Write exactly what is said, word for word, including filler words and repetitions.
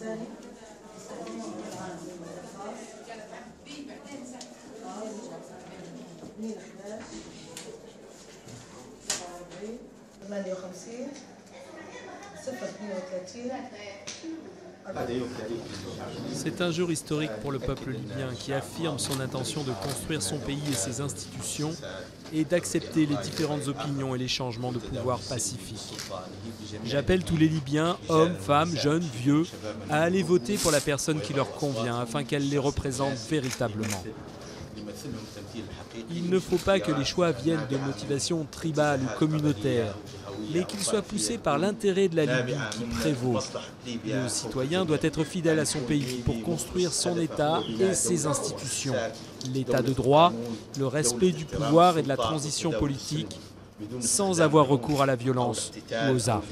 الثاني تستخدمه بالعام للملفات C'est un jour historique pour le peuple libyen qui affirme son intention de construire son pays et ses institutions et d'accepter les différentes opinions et les changements de pouvoir pacifiques. J'appelle tous les Libyens, hommes, femmes, jeunes, vieux, à aller voter pour la personne qui leur convient afin qu'elle les représente véritablement. Il ne faut pas que les choix viennent de motivations tribales ou communautaires, mais qu'ils soient poussés par l'intérêt de la Libye qui prévaut. Le citoyen doit être fidèle à son pays pour construire son État et ses institutions, l'État de droit, le respect du pouvoir et de la transition politique, sans avoir recours à la violence ou aux armes.